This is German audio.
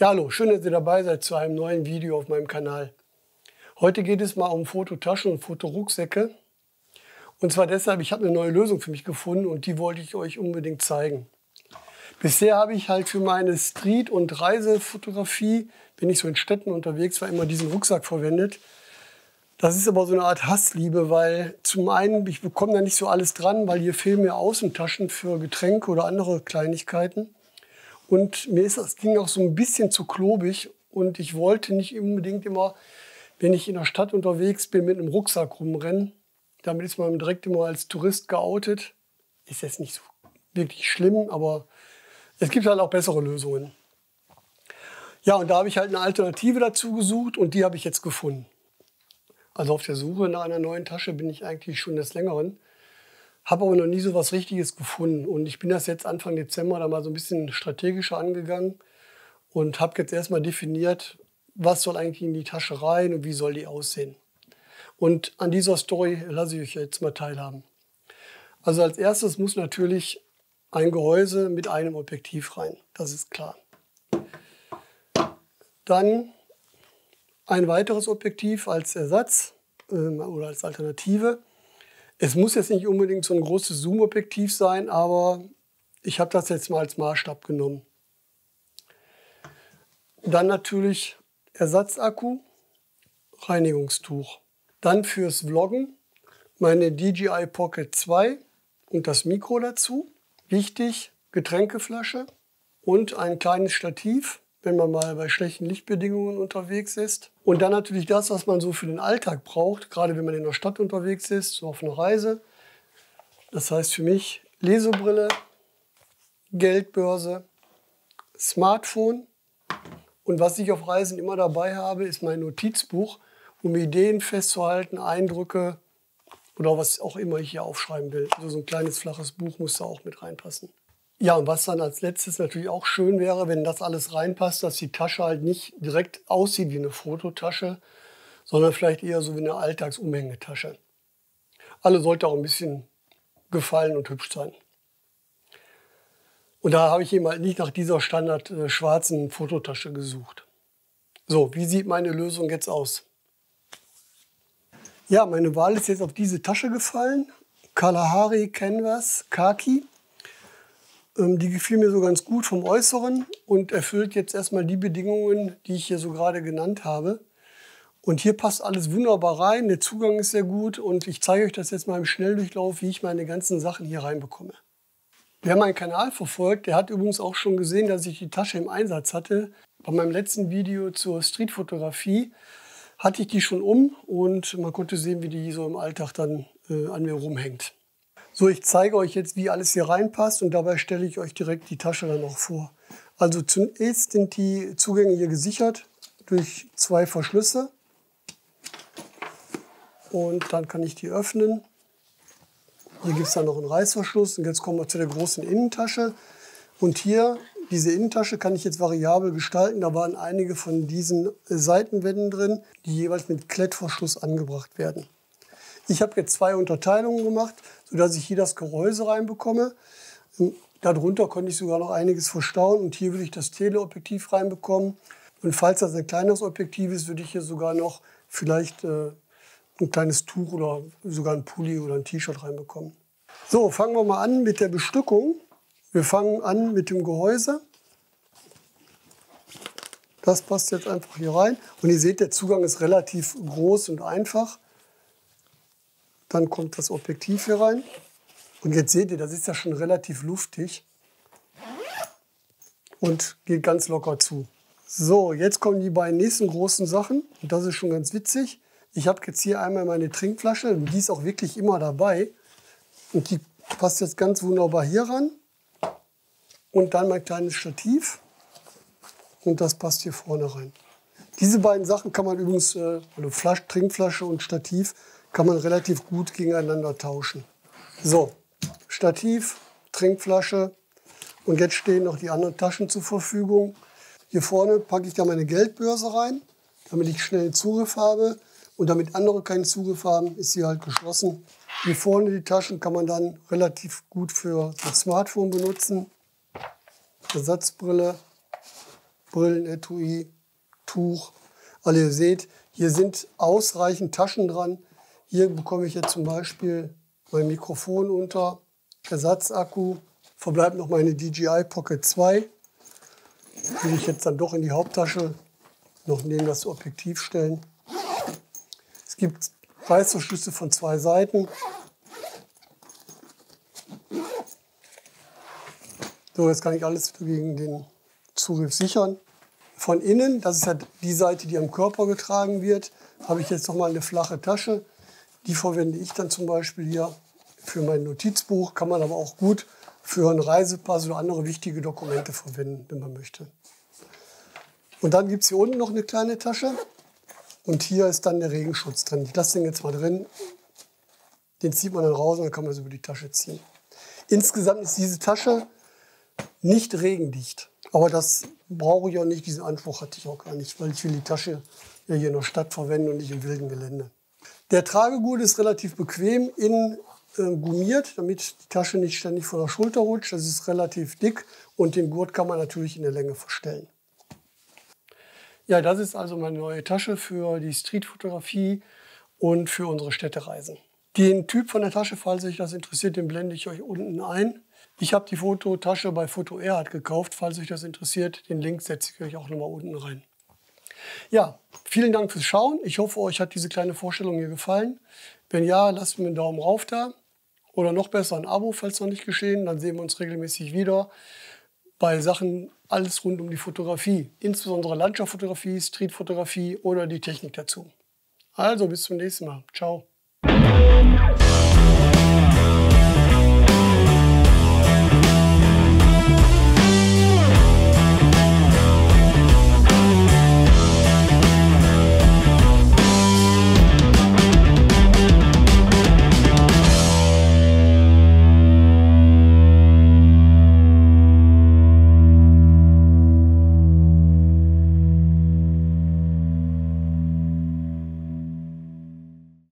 Ja, hallo, schön, dass ihr dabei seid zu einem neuen Video auf meinem Kanal. Heute geht es mal um Fototaschen und Fotorucksäcke. Und zwar deshalb, ich habe eine neue Lösung für mich gefunden und die wollte ich euch unbedingt zeigen. Bisher habe ich halt für meine Street- und Reisefotografie, wenn ich so in Städten unterwegs war, immer diesen Rucksack verwendet. Das ist aber so eine Art Hassliebe, weil zum einen, ich bekomme da nicht so alles dran, weil hier fehlen mir Außentaschen für Getränke oder andere Kleinigkeiten. Und mir ist das Ding auch so ein bisschen zu klobig und ich wollte nicht unbedingt immer, wenn ich in der Stadt unterwegs bin, mit einem Rucksack rumrennen. Damit ist man direkt immer als Tourist geoutet. Ist jetzt nicht so wirklich schlimm, aber es gibt halt auch bessere Lösungen. Ja, und da habe ich halt eine Alternative dazu gesucht und die habe ich jetzt gefunden. Also auf der Suche nach einer neuen Tasche bin ich eigentlich schon des Längeren. Habe aber noch nie so was Richtiges gefunden und ich bin das jetzt Anfang Dezember da mal so ein bisschen strategischer angegangen und habe jetzt erstmal definiert, was soll eigentlich in die Tasche rein und wie soll die aussehen. Und an dieser Story lasse ich euch jetzt mal teilhaben. Also als erstes muss natürlich ein Gehäuse mit einem Objektiv rein, das ist klar. Dann ein weiteres Objektiv als Ersatz oder als Alternative. Es muss jetzt nicht unbedingt so ein großes Zoom-Objektiv sein, aber ich habe das jetzt mal als Maßstab genommen. Dann natürlich Ersatzakku, Reinigungstuch. Dann fürs Vloggen meine DJI Pocket 2 und das Mikro dazu. Wichtig, Getränkeflasche und ein kleines Stativ, wenn man mal bei schlechten Lichtbedingungen unterwegs ist. Und dann natürlich das, was man so für den Alltag braucht, gerade wenn man in der Stadt unterwegs ist, so auf einer Reise. Das heißt für mich Lesebrille, Geldbörse, Smartphone. Und was ich auf Reisen immer dabei habe, ist mein Notizbuch, um Ideen festzuhalten, Eindrücke oder was auch immer ich hier aufschreiben will. Also so ein kleines flaches Buch muss da auch mit reinpassen. Ja, und was dann als letztes natürlich auch schön wäre, wenn das alles reinpasst, dass die Tasche halt nicht direkt aussieht wie eine Fototasche, sondern vielleicht eher so wie eine Alltagsumhängetasche. Also sollte auch ein bisschen gefallen und hübsch sein. Und da habe ich eben halt nicht nach dieser standard schwarzen Fototasche gesucht. So, wie sieht meine Lösung jetzt aus? Ja, meine Wahl ist jetzt auf diese Tasche gefallen. Kalahari Canvas Khaki. Die gefiel mir so ganz gut vom Äußeren und erfüllt jetzt erstmal die Bedingungen, die ich hier so gerade genannt habe. Und hier passt alles wunderbar rein, der Zugang ist sehr gut und ich zeige euch das jetzt mal im Schnelldurchlauf, wie ich meine ganzen Sachen hier reinbekomme. Wer meinen Kanal verfolgt, der hat übrigens auch schon gesehen, dass ich die Tasche im Einsatz hatte. Bei meinem letzten Video zur Streetfotografie hatte ich die schon um und man konnte sehen, wie die so im Alltag dann an mir rumhängt. So, ich zeige euch jetzt, wie alles hier reinpasst und dabei stelle ich euch direkt die Tasche dann auch vor. Also zunächst sind die Zugänge hier gesichert durch zwei Verschlüsse und dann kann ich die öffnen. Hier gibt es dann noch einen Reißverschluss und jetzt kommen wir zu der großen Innentasche. Und hier, diese Innentasche kann ich jetzt variabel gestalten. Da waren einige von diesen Seitenwänden drin, die jeweils mit Klettverschluss angebracht werden. Ich habe jetzt zwei Unterteilungen gemacht, sodass ich hier das Gehäuse reinbekomme. Darunter konnte ich sogar noch einiges verstauen und hier würde ich das Teleobjektiv reinbekommen. Und falls das ein kleineres Objektiv ist, würde ich hier sogar noch vielleicht ein kleines Tuch oder sogar ein Pulli oder ein T-Shirt reinbekommen. So, fangen wir mal an mit der Bestückung. Wir fangen an mit dem Gehäuse. Das passt jetzt einfach hier rein. Und ihr seht, der Zugang ist relativ groß und einfach. Dann kommt das Objektiv hier rein. Und jetzt seht ihr, das ist ja schon relativ luftig. Und geht ganz locker zu. So, jetzt kommen die beiden nächsten großen Sachen. Und das ist schon ganz witzig. Ich habe jetzt hier einmal meine Trinkflasche. Die ist auch wirklich immer dabei. Und die passt jetzt ganz wunderbar hier ran. Und dann mein kleines Stativ. Und das passt hier vorne rein. Diese beiden Sachen kann man übrigens, also Trinkflasche und Stativ, kann man relativ gut gegeneinander tauschen. So, Stativ, Trinkflasche und jetzt stehen noch die anderen Taschen zur Verfügung. Hier vorne packe ich da meine Geldbörse rein, damit ich schnell Zugriff habe und damit andere keinen Zugriff haben, ist sie halt geschlossen. Hier vorne die Taschen kann man dann relativ gut für das Smartphone benutzen. Ersatzbrille, Brillenetui, Tuch. Also ihr seht, hier sind ausreichend Taschen dran. Hier bekomme ich jetzt zum Beispiel mein Mikrofon unter, Ersatzakku, verbleibt noch meine DJI Pocket 2. Will ich jetzt dann doch in die Haupttasche noch neben das Objektiv stellen. Es gibt Reißverschlüsse von 2 Seiten. So, jetzt kann ich alles gegen den Zugriff sichern. Von innen, das ist ja die Seite, die am Körper getragen wird, habe ich jetzt nochmal eine flache Tasche. Die verwende ich dann zum Beispiel hier für mein Notizbuch, kann man aber auch gut für einen Reisepass oder andere wichtige Dokumente verwenden, wenn man möchte. Und dann gibt es hier unten noch eine kleine Tasche und hier ist dann der Regenschutz drin. Ich lasse den jetzt mal drin, den zieht man dann raus und dann kann man es über die Tasche ziehen. Insgesamt ist diese Tasche nicht regendicht, aber das brauche ich auch nicht, diesen Anspruch hatte ich auch gar nicht, weil ich will die Tasche ja hier in der Stadt verwenden und nicht im wilden Gelände. Der Tragegurt ist relativ bequem innen gummiert, damit die Tasche nicht ständig von der Schulter rutscht. Das ist relativ dick und den Gurt kann man natürlich in der Länge verstellen. Ja, das ist also meine neue Tasche für die Streetfotografie und für unsere Städtereisen. Den Typ von der Tasche, falls euch das interessiert, den blende ich euch unten ein. Ich habe die Fototasche bei Foto Erhardt gekauft, falls euch das interessiert. Den Link setze ich euch auch nochmal unten rein. Ja, vielen Dank fürs Schauen. Ich hoffe, euch hat diese kleine Vorstellung hier gefallen. Wenn ja, lasst mir einen Daumen rauf da. Oder noch besser ein Abo, falls noch nicht geschehen. Dann sehen wir uns regelmäßig wieder bei Sachen, alles rund um die Fotografie. Insbesondere Landschaftsfotografie, Streetfotografie oder die Technik dazu. Also bis zum nächsten Mal. Ciao.